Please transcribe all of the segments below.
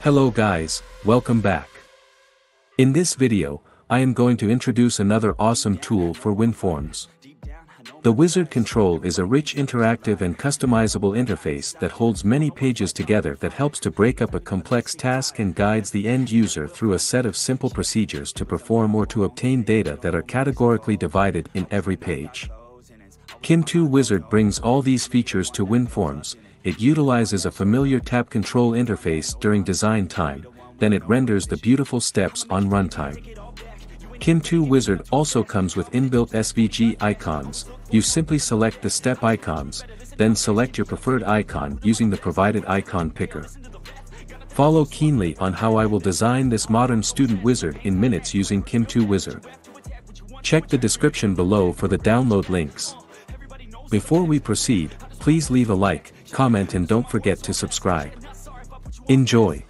Hello guys, welcome back. In this video, I am going to introduce another awesome tool for WinForms. The Wizard Control is a rich interactive and customizable interface that holds many pages together that helps to break up a complex task and guides the end user through a set of simple procedures to perform or to obtain data that are categorically divided in every page. Kimtoo Wizard brings all these features to WinForms. It utilizes a familiar tab control interface during design time, then it renders the beautiful steps on runtime. Kimtoo Wizard also comes with inbuilt SVG icons. You simply select the step icons, then select your preferred icon using the provided icon picker. Follow keenly on how I will design this modern student wizard in minutes using Kimtoo Wizard. Check the description below for the download links. Before we proceed, please leave a like, comment and don't forget to subscribe. Enjoy!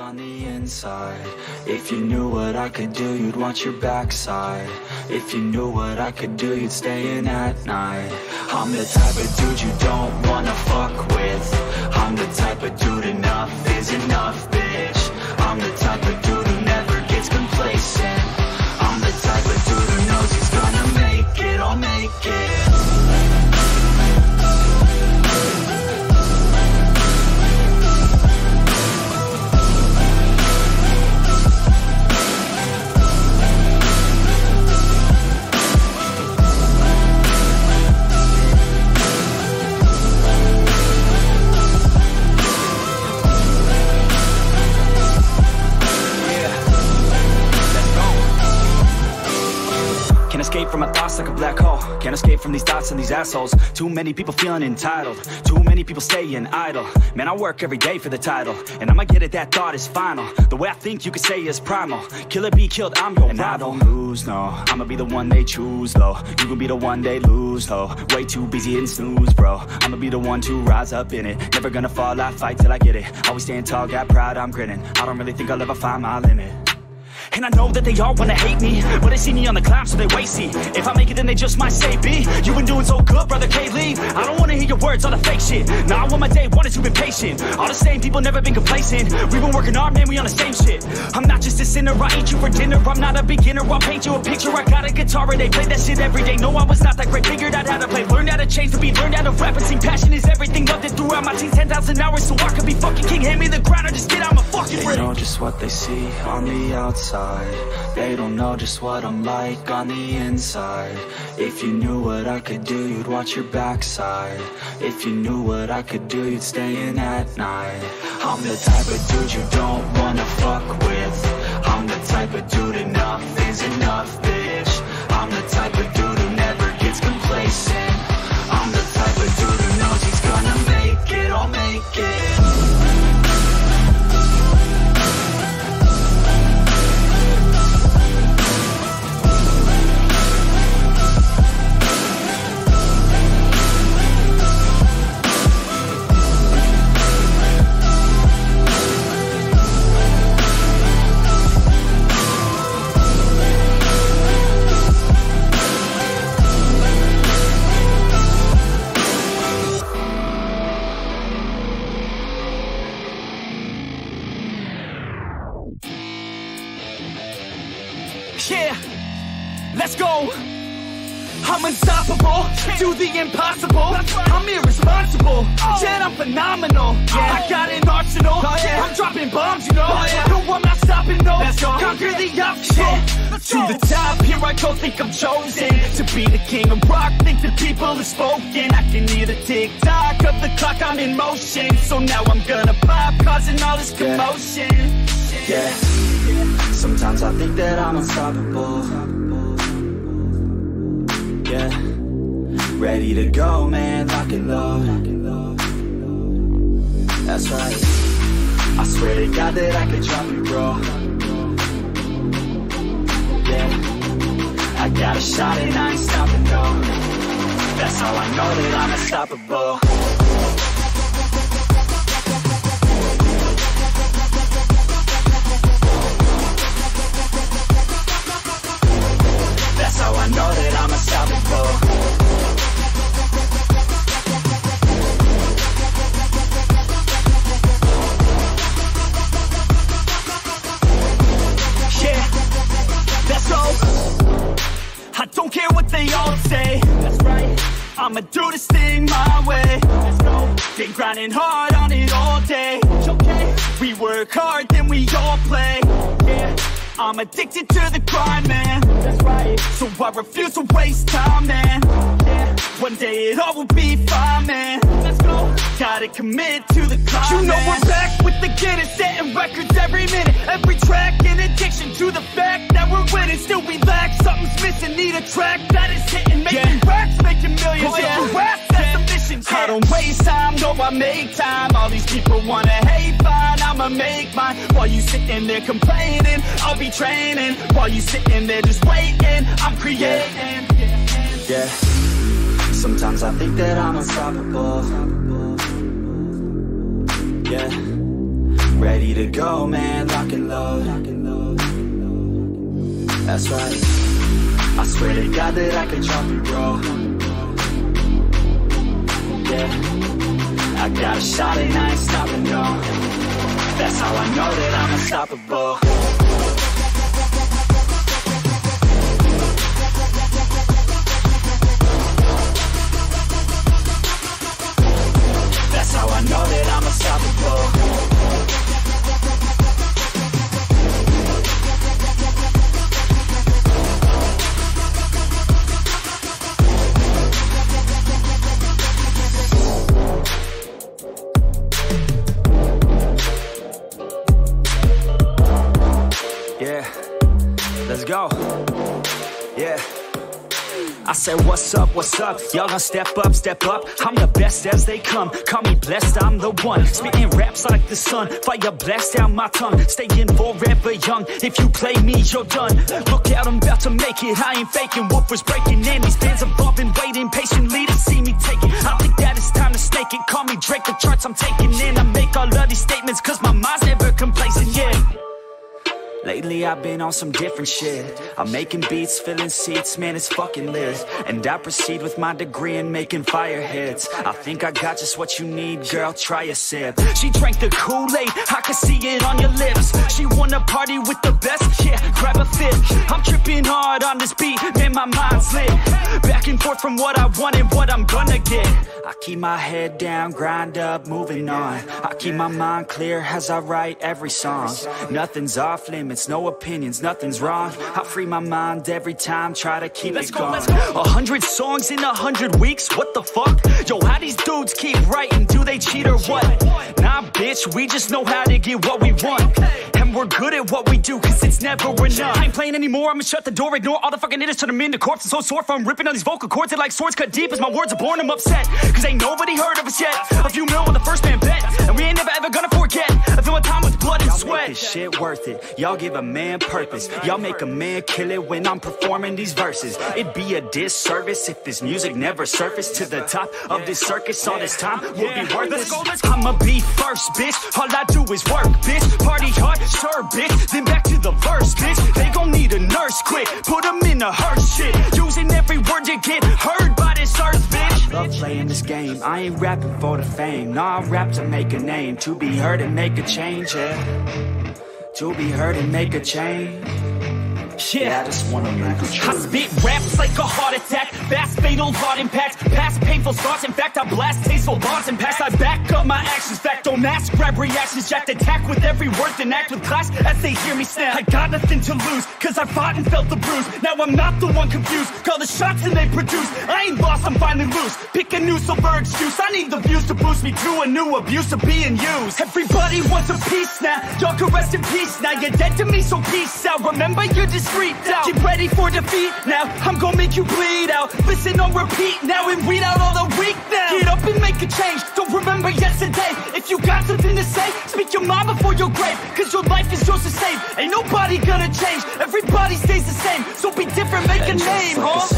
On the inside, if you knew what I could do, you'd watch your backside. If you knew what I could do, you'd stay in at night. I'm the type of dude you don't wanna fuck with. I'm the type of dude enough is enough, bitch. I'm the type of dude who never gets complacent. I'm the type of dude who knows he's gonna make it, I'll make it. Escape from my thoughts like a black hole. Can't escape from these thoughts and these assholes. Too many people feeling entitled. Too many people staying idle. Man, I work every day for the title, and I'ma get it, that thought is final. The way I think you could say is primal. Kill it, be killed, I'm your and rival. I don't lose, no, I'ma be the one they choose, though. You can be the one they lose, though. Way too busy and snooze, bro. I'ma be the one to rise up in it. Never gonna fall, I fight till I get it. Always stand tall, got pride, I'm grinning. I don't really think I'll ever find my limit. And I know that they all wanna hate me, but they see me on the climb, so they wait, see. If I make it, then they just might say, B, you been doing so good, brother K. Lee. I don't wanna hear your words, all the fake shit. Nah, I want my day, wanted to be patient. All the same people, never been complacent. We been working hard, man, we on the same shit. I'm not just a sinner, I eat you for dinner. I'm not a beginner, I'll paint you a picture. I got a guitar and they play that shit every day. No, I was not that great, figured out how to play. Learned how to change to be, learned how to rap and sing. Passion is everything, loved it throughout my teens. 10,000 hours, so I could be fucking king. Hand me the ground or just get out my fucking way. They know just what they see on the outside. They don't know just what I'm like on the inside. If you knew what I could do, you'd watch your backside. If you knew what I could do, you'd stay in at night. I'm the type of dude you don't wanna fuck with. I'm the type of dude enough is enough, bitch. I'm the type of dude who never gets complacent. I'm the type of dude who knows he's gonna make it, I'll make it. Yeah, let's go. I'm unstoppable, do the impossible. I'm irresponsible, yet I'm phenomenal. I got an arsenal, I'm dropping bombs, you know. No, I'm not stopping, no, conquer the obstacle. To the top, here I go, think I'm chosen. To be the king of rock, think the people have spoken. I can hear the tick-tock of the clock, I'm in motion. So now I'm gonna pop, causing all this commotion. Yeah. Sometimes I think that I'm unstoppable. Yeah, ready to go, man, lock and load. That's right. I swear to God that I could drop you, bro. Yeah, I got a shot and I ain't stopping, no. That's how I know that I'm unstoppable. Know that I'm unstoppable. I'ma do this thing my way. Been grinding hard on it all day. We work hard, then we all play. I'm addicted to the grind, man. So I refuse to waste time, man. One day it all will be fine, man. Gotta commit to the climb. You know we're back with the Guinness, setting records every minute, every track. An addiction to the fact that we're winning. Still we lack, something's missing. Need a track that is hitting, making racks, making millions. I don't waste time, no, I make time. All these people wanna hate, fine, I'ma make mine. While you sitting there complaining, I'll be training. While you sitting there just waiting, I'm creating. Yeah, sometimes I think that I'm unstoppable. Yeah, ready to go, man, lock and load. That's right, I swear to God that I can drop you, bro. Yeah, I got a shot and I ain't stopping, no. That's how I know that I'm unstoppable. That's how I know that I'm unstoppable. Go. Yeah. I said, what's up, what's up? Y'all gonna step up, step up. I'm the best as they come. Call me blessed, I'm the one. Spitting raps like the sun. Fire blast down my tongue. Staying forever young. If you play me, you're done. Look out, I'm about to make it. I ain't faking. Woofers breaking in. These fans above and waiting patiently to see me take it. I think that it's time to stake it. Call me Drake, the charts I'm taking in. I make all of these statements cause my mind's never complacent, yeah. Lately I've been on some different shit. I'm making beats, filling seats, man, it's fucking lit. And I proceed with my degree in making fire hits. I think I got just what you need, girl, try a sip. She drank the Kool-Aid, I can see it on your lips. She wanna party with the best, yeah, grab a fist. I'm tripping hard on this beat, man, my mind's lit. Back and forth from what I want and what I'm gonna get. I keep my head down, grind up, moving on. I keep my mind clear as I write every song. Nothing's off limits. It's no opinions, nothing's wrong. I free my mind every time, try to keep it going. 100 songs in 100 weeks, what the fuck? Yo, how these dudes keep writing, do they cheat or what? Nah, bitch, we just know how to get what we want. And we're good at what we do, cause it's never enough. I ain't playing anymore, I'ma shut the door, ignore all the fucking hitters, turn them into corpses. I'm so sore from ripping on these vocal cords, they're like swords cut deep as my words are born. I'm upset, cause ain't nobody heard of us yet. A few mil on the first man bet, and we ain't never ever gonna forget. I feel my time with blood and sweat. This shit worth it, y'all give a man purpose. Y'all make a man kill it when I'm performing these verses. It'd be a disservice if this music never surfaced. To the top of this circus, all this time will be worthless. I'ma be first, bitch. All I do is work, bitch. Party hard, sure, bitch. Then back to the verse, bitch. They gon' need a nurse, quick. Put them in a hearse, shit. Using every word you get heard by this earth, bitch. I love playing this game. I ain't rapping for the fame. Nah, I rap to make a name. To be heard and make a change, yeah. To be heard and make a change. Yeah, I just wanna make a change. I spit raps like a heart attack. Fast fatal heart impact. Past painful thoughts. In fact, I blast tasteful bars and packs. I back up my actions. Fact, don't ask. Grab reactions. Jacked attack with every word. Then act with class as they hear me snap. I got nothing to lose, cause I fought and felt the bruise. Now I'm not the one confused. Call the shots and they produce. I ain't lost, I'm finally loose. Pick a new silver excuse. I need the views to boost me to a new abuse of being used. Everybody wants a piece now. Y'all can rest in peace. Now you're dead to me, so peace out. Remember, you're discreet now. Keep ready for defeat now. I'm gonna make you bleed out. Listen on repeat now and weed out all the weak now. Get up and make a change. Don't remember yesterday. If you got something to say, speak your mind before your grave. Cause your life is yours to save. Ain't nobody gonna change. Everybody stays the same. So be different, make a name, huh?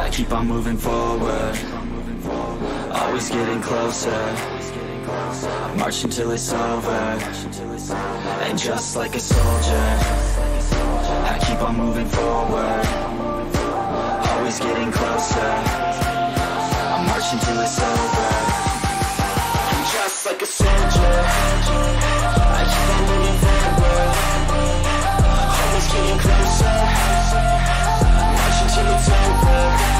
I keep on moving forward. Always getting closer. March until it's over. And just like a soldier, I keep on moving forward. Always getting closer. I march until it's over. And just like a soldier, I keep on moving forward. Always getting closer. March until it's over.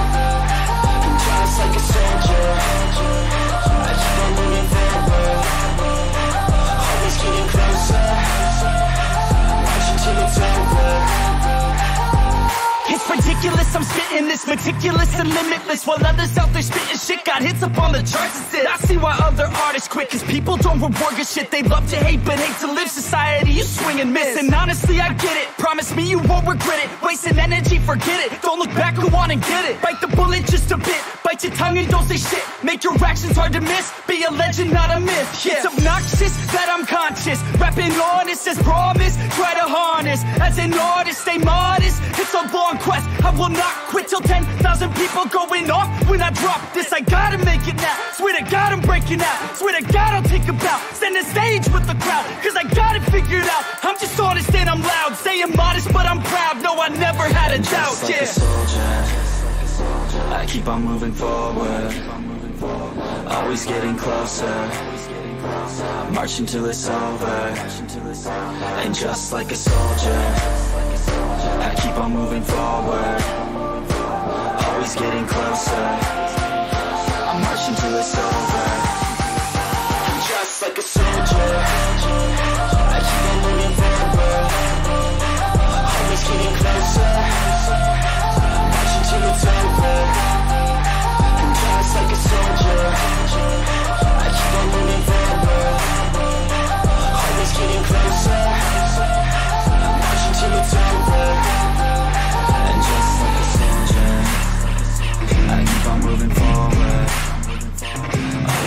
endless, meticulous and limitless, while others out there spitting shit got hits up on the charts and said, I see why other artists quit, cause people don't reward your shit. They love to hate but hate to live. Society, you swing and miss, and honestly I get it. Promise me you won't regret it. Wasting energy, forget it. Don't look back, go on and get it. Bite the bullet just a bit, bite your tongue and don't say shit. Make your actions hard to miss, be a legend, not a myth. Yeah. It's obnoxious that I'm conscious, rapping honest as promise. Try to harness, as an artist stay modest. It's a long quest, I will not quit till 10,000 people going off when I drop this. I gotta make it now, swear to God I'm breaking out. Swear to God I'll take a bow, stand the stage with the crowd, cause I got it figured out. I'm just honest and I'm loud, saying modest but I'm proud. No, I never had a doubt, just like yeah. A soldier, I keep on moving forward, always getting closer, marching till it's over. And just like a soldier, I keep on moving forward, always getting closer, I'm marching till it's over. And just like a soldier, I keep on moving forward, always getting closer, I'm marching till it's over. And just like a soldier, I keep on moving forward, always getting closer, I'm marching till it's over. And just like a soldier, I keep on moving forward,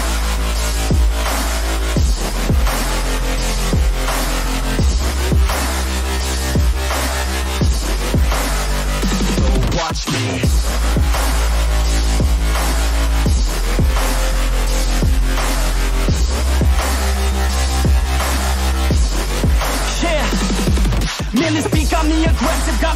So watch me. Man, this beat got me aggressive, got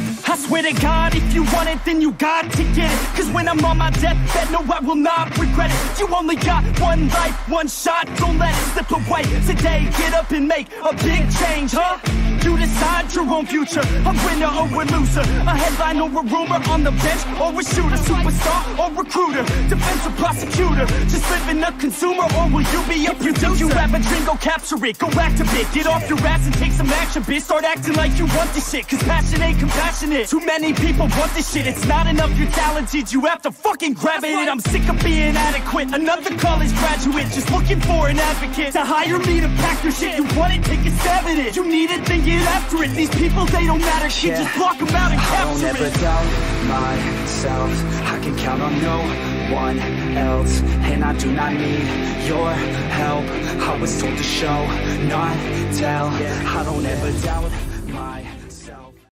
I swear to God, if you want it, then you got to get it. Cause when I'm on my deathbed, no, I will not regret it. You only got one life, one shot, don't let it slip away. Today, get up and make a big change, huh? You decide your own future, a winner or a loser, a headline or a rumor, on the bench or a shooter, superstar or recruiter, defense or prosecutor, just living a consumer, or will you be a producer? If you have a dream, go capture it, go activate, get off your ass and take some action, bitch. Start acting like you want this shit, cause passion ain't compassionate. Too many people want this shit, it's not enough, you're talented, you have to fucking grab it. I'm sick of being adequate, another college graduate, just looking for an advocate, to hire me to pack your shit. You want it, take a stab at it, you need it, then get after it. These people, they don't matter, shit, just block them out and capture it. I don't ever doubt myself, I can count on no one else. And I do not need your help, I was told to show, not tell. I don't ever doubt myself.